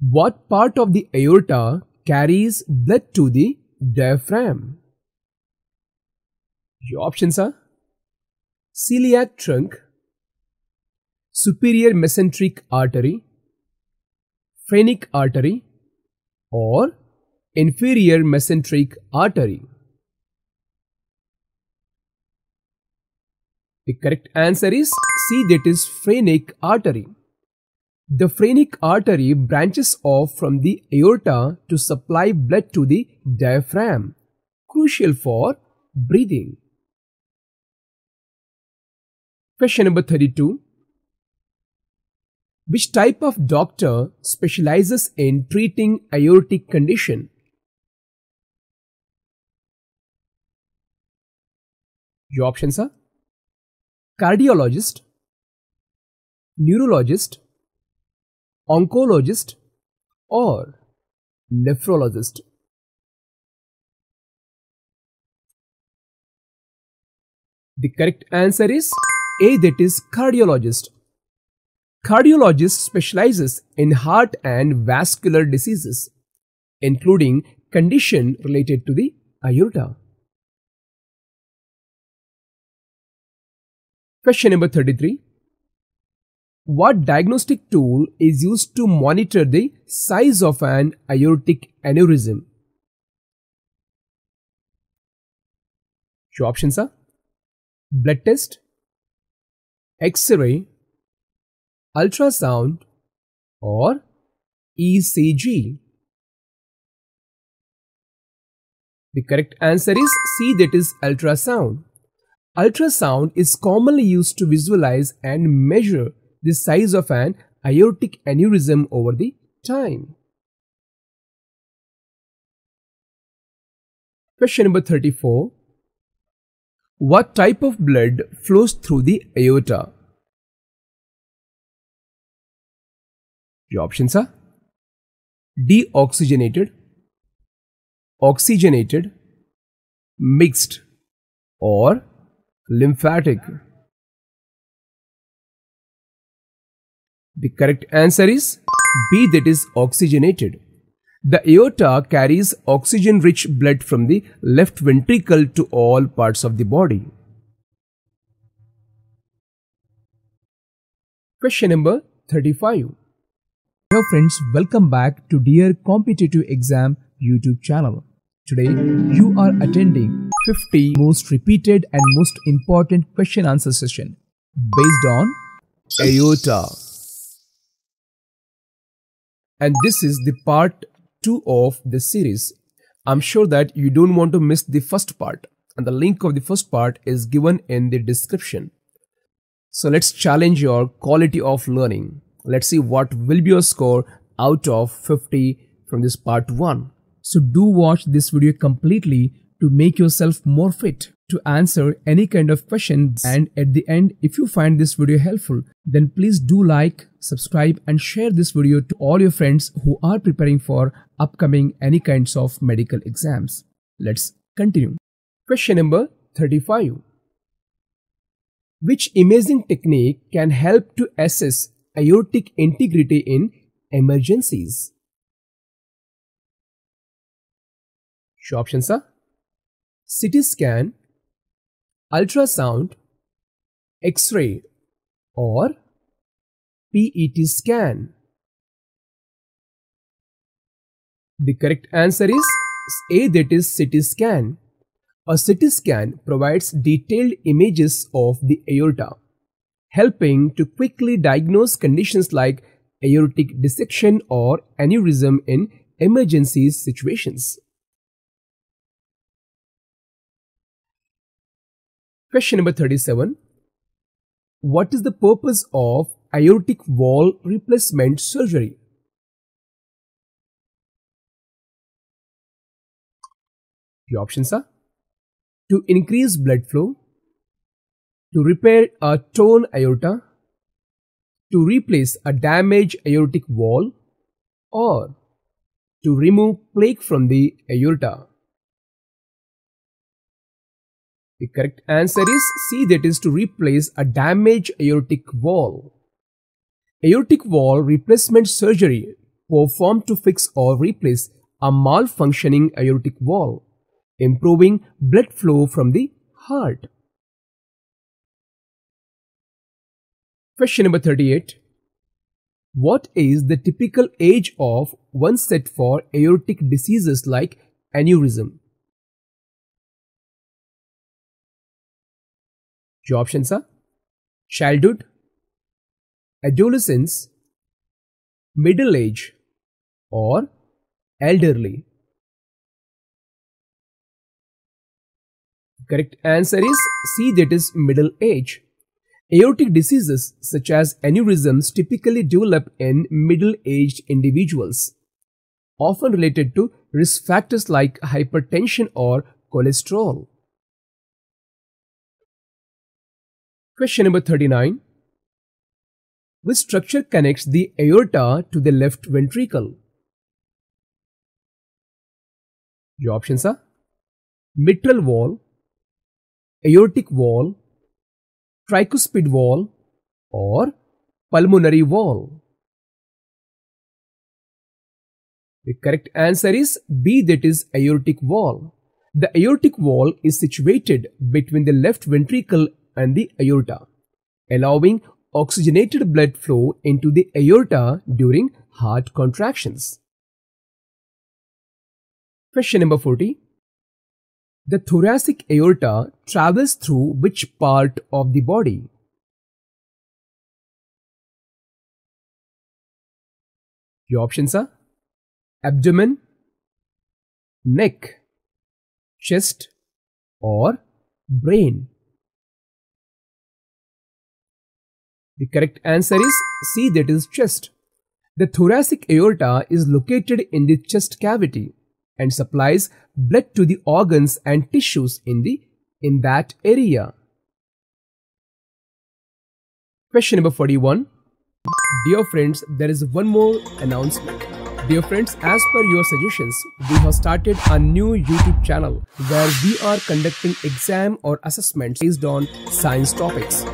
What part of the aorta carries blood to the diaphragm? Your options are celiac trunk, superior mesenteric artery, phrenic artery, or inferior mesenteric artery. The correct answer is C, that is phrenic artery. The phrenic artery branches off from the aorta to supply blood to the diaphragm, crucial for breathing. Question number 32. Which type of doctor specializes in treating aortic condition? Your options are cardiologist, neurologist, oncologist, or nephrologist. The correct answer is A, that is cardiologist. Cardiologist specializes in heart and vascular diseases, including condition related to the aorta. Question number 33. What diagnostic tool is used to monitor the size of an aortic aneurysm? Your options are blood test, X-ray, ultrasound, or ECG. The correct answer is C, that is ultrasound. Ultrasound is commonly used to visualize and measure the size of an aortic aneurysm over the time. Question number 34. What type of blood flows through the aorta? Your options are deoxygenated, oxygenated, mixed, or lymphatic. The correct answer is B, that is oxygenated. The aorta carries oxygen-rich blood from the left ventricle to all parts of the body. Question number 35. Hello friends, welcome back to Dear Competitive Exam YouTube channel. Today, you are attending 50 most repeated and most important question answer session based on aorta. And this is the part 2 of the series. I'm sure that you don't want to miss the first part, and the link of the first part is given in the description. So let's challenge your quality of learning. Let's see what will be your score out of 50 from this part 1. So do watch this video completely to make yourself more fit to answer any kind of questions. And at the end, if you find this video helpful, then please do like, subscribe and share this video to all your friends who are preparing for upcoming any kinds of medical exams. Let's continue. Question number 35. Which imaging technique can help to assess aortic integrity in emergencies? Your options are CT scan, ultrasound, X-ray, or PET scan. The correct answer is A, that is CT scan. A CT scan provides detailed images of the aorta, helping to quickly diagnose conditions like aortic dissection or aneurysm in emergency situations. Question number 37. What is the purpose of aortic wall replacement surgery? The options are to increase blood flow, to repair a torn aorta, to replace a damaged aortic wall, or to remove plaque from the aorta. The correct answer is C, that is to replace a damaged aortic wall. Aortic wall replacement surgery performed to fix or replace a malfunctioning aortic valve, improving blood flow from the heart. Question number 38. What is the typical age of onset for aortic diseases like aneurysm? Your options are childhood, adolescence, middle age, or elderly. Correct answer is C, that is middle age. Aortic diseases such as aneurysms typically develop in middle-aged individuals, often related to risk factors like hypertension or cholesterol. Question number 39. Which structure connects the aorta to the left ventricle? Your options are mitral valve, aortic valve, tricuspid valve, or pulmonary valve. The correct answer is B, that is aortic valve. The aortic valve is situated between the left ventricle and the aorta, allowing oxygenated blood flow into the aorta during heart contractions. Question number 40. The thoracic aorta travels through which part of the body? Your options are abdomen, neck, chest, or brain. The correct answer is C, that is chest. The thoracic aorta is located in the chest cavity and supplies blood to the organs and tissues in that area. Question number 41. Dear friends, there is one more announcement. Dear friends, as per your suggestions, we have started a new YouTube channel where we are conducting exam or assessments based on science topics.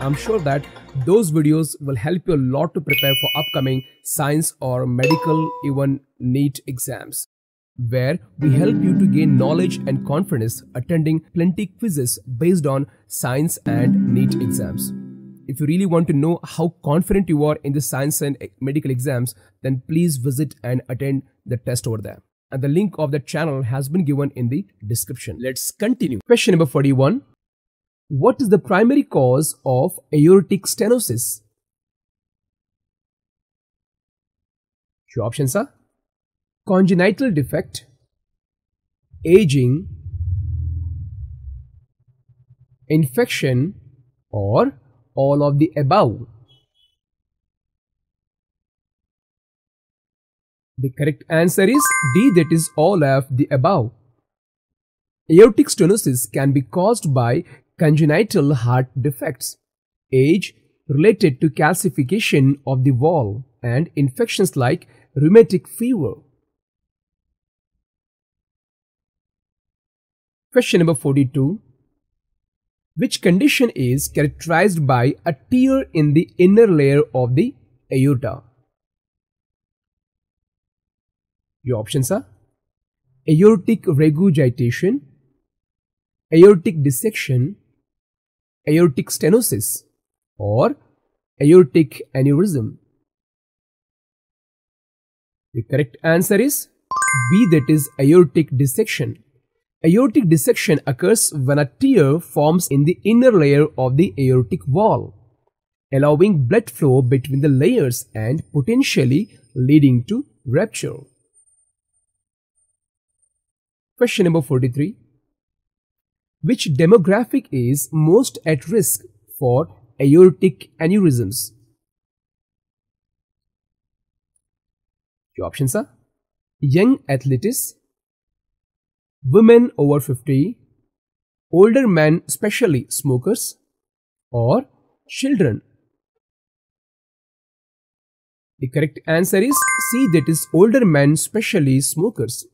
I'm sure that those videos will help you a lot to prepare for upcoming science or medical, even NEET exams, where we help you to gain knowledge and confidence attending plenty quizzes based on science and NEET exams. If you really want to know how confident you are in the science and medical exams, then please visit and attend the test over there. And the link of the channel has been given in the description. Let's continue. Question number 41. What is the primary cause of aortic stenosis? Your options are congenital defect, aging, infection, or all of the above. The correct answer is D, that is all of the above. Aortic stenosis can be caused by congenital heart defects, age related to calcification of the valve, and infections like rheumatic fever. Question number 42. Which condition is characterized by a tear in the inner layer of the aorta? Your options are aortic regurgitation, aortic dissection, aortic stenosis, or aortic aneurysm. The correct answer is B, that is aortic dissection. Aortic dissection occurs when a tear forms in the inner layer of the aortic valve, allowing blood flow between the layers and potentially leading to rupture. Question number 43. Which demographic is most at risk for aortic aneurysms? Your options are young athletes, women over 50, older men, especially smokers, or children. The correct answer is C, that is older men, especially smokers.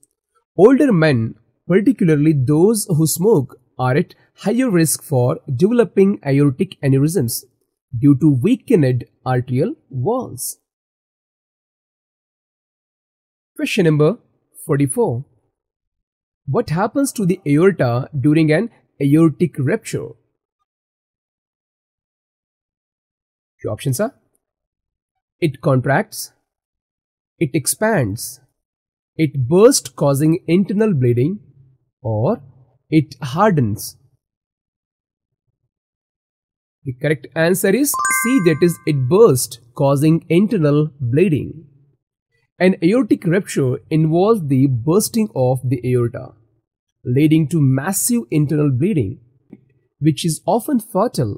Older men, particularly those who smoke, are at higher risk for developing aortic aneurysms due to weakened arterial walls. Question number 44. What happens to the aorta during an aortic rupture? Your options are: it contracts, it expands, it bursts causing internal bleeding, or it hardens. The correct answer is C, that is, it bursts causing internal bleeding. An aortic rupture involves the bursting of the aorta, leading to massive internal bleeding, which is often fatal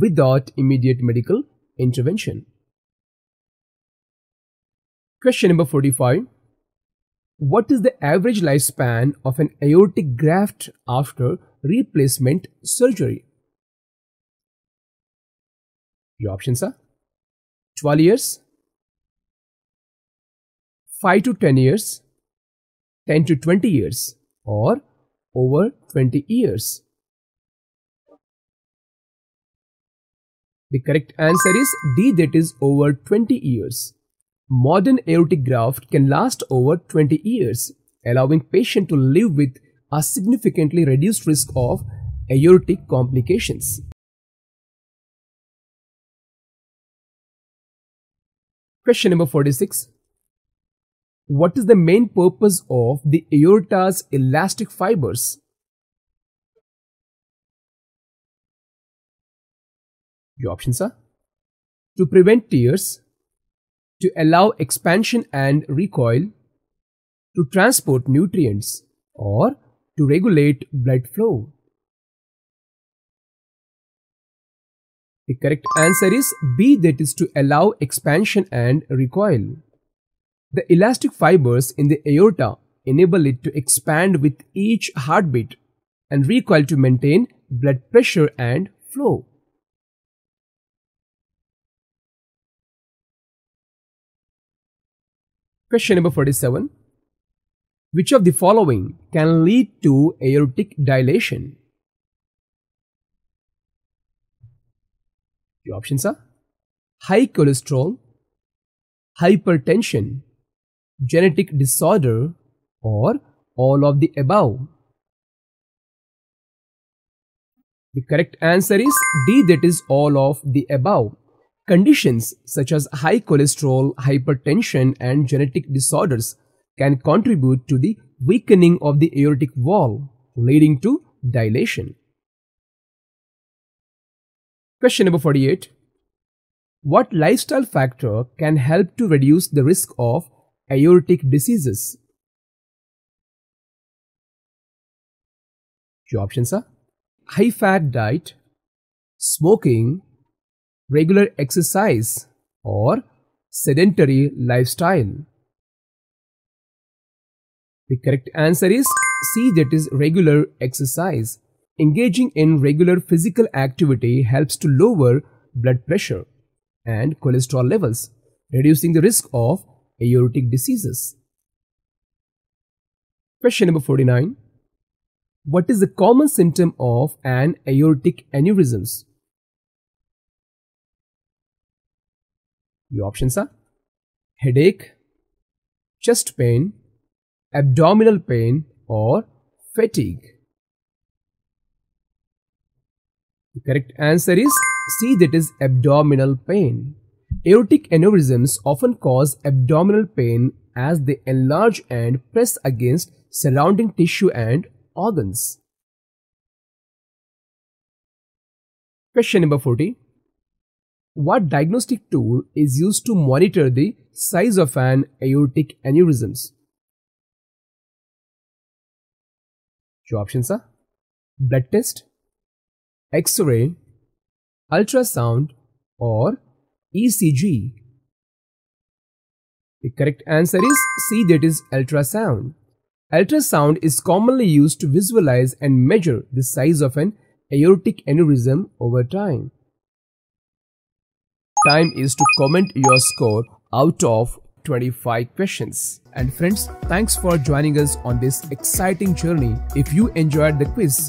without immediate medical intervention. Question number 45. What is the average lifespan of an aortic graft after replacement surgery? Your options are: 12 years, 5 to 10 years, 10 to 20 years, or over 20 years. The correct answer is D, that is, over 20 years. Modern aortic graft can last over 20 years, allowing patient to live with a significantly reduced risk of aortic complications. Question number 46. What is the main purpose of the aorta's elastic fibers? Your options are: to prevent tears, to allow expansion and recoil, to transport nutrients, or to regulate blood flow. The correct answer is B, that is, to allow expansion and recoil. The elastic fibers in the aorta enable it to expand with each heartbeat and recoil to maintain blood pressure and flow. Question number 47. Which of the following can lead to aortic dilation? Your options are: high cholesterol, hypertension, genetic disorder, or all of the above. The correct answer is D, that is, all of the above. Conditions such as high cholesterol, hypertension, and genetic disorders can contribute to the weakening of the aortic wall, leading to dilation. Question number 48. What lifestyle factor can help to reduce the risk of aortic diseases? Your options are: high-fat diet, smoking, regular exercise, or sedentary lifestyle. The correct answer is C, that is, regular exercise. Engaging in regular physical activity helps to lower blood pressure and cholesterol levels, reducing the risk of aortic diseases. Question number 49. What is the common symptom of an aortic aneurysm? Your options are: headache, chest pain, abdominal pain, or fatigue. The correct answer is C, that is, abdominal pain. Aortic aneurysms often cause abdominal pain as they enlarge and press against surrounding tissue and organs. Question number 40. What diagnostic tool is used to monitor the size of an aortic aneurysm? Your options are: blood test, X-ray, ultrasound, or ECG. The correct answer is C, that is, ultrasound. Ultrasound is commonly used to visualize and measure the size of an aortic aneurysm over time. Time is to comment your score out of 25 questions. And friends, thanks for joining us on this exciting journey. If you enjoyed the quiz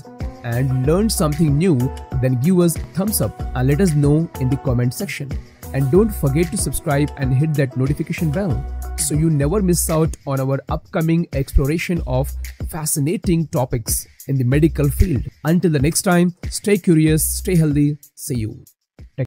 and learned something new, then give us a thumbs up and let us know in the comment section. And don't forget to subscribe and hit that notification bell. so you never miss out on our upcoming exploration of fascinating topics in the medical field. Until the next time, stay curious, stay healthy, see you.